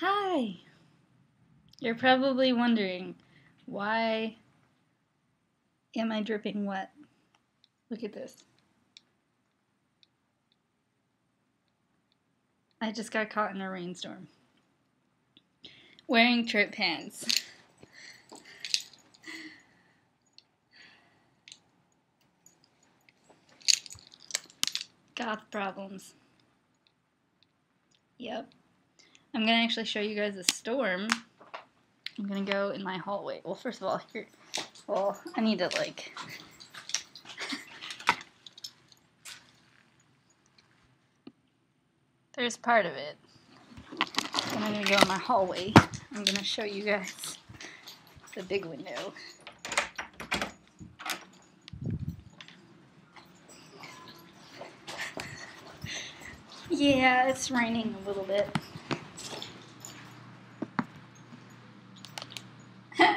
Hi! You're probably wondering, why am I dripping wet? Look at this. I just got caught in a rainstorm. Wearing trip pants. Goth problems. Yep. I'm going to actually show you guys a storm. I'm going to go in my hallway. Well, first of all, here. Well, I need to, like... There's part of it. And I'm going to go in my hallway. I'm going to show you guys the big window. Yeah, it's raining a little bit.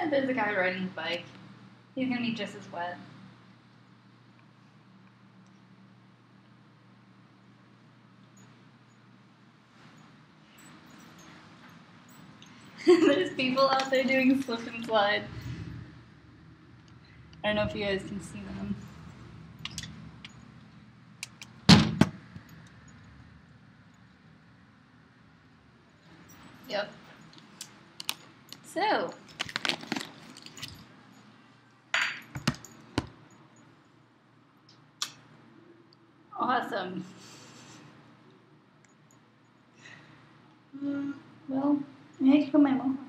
There's a guy riding his bike. He's gonna be just as wet. There's people out there doing slip and slide. I don't know if you guys can see them. Yep. So. Awesome. Well, I need to go my mom.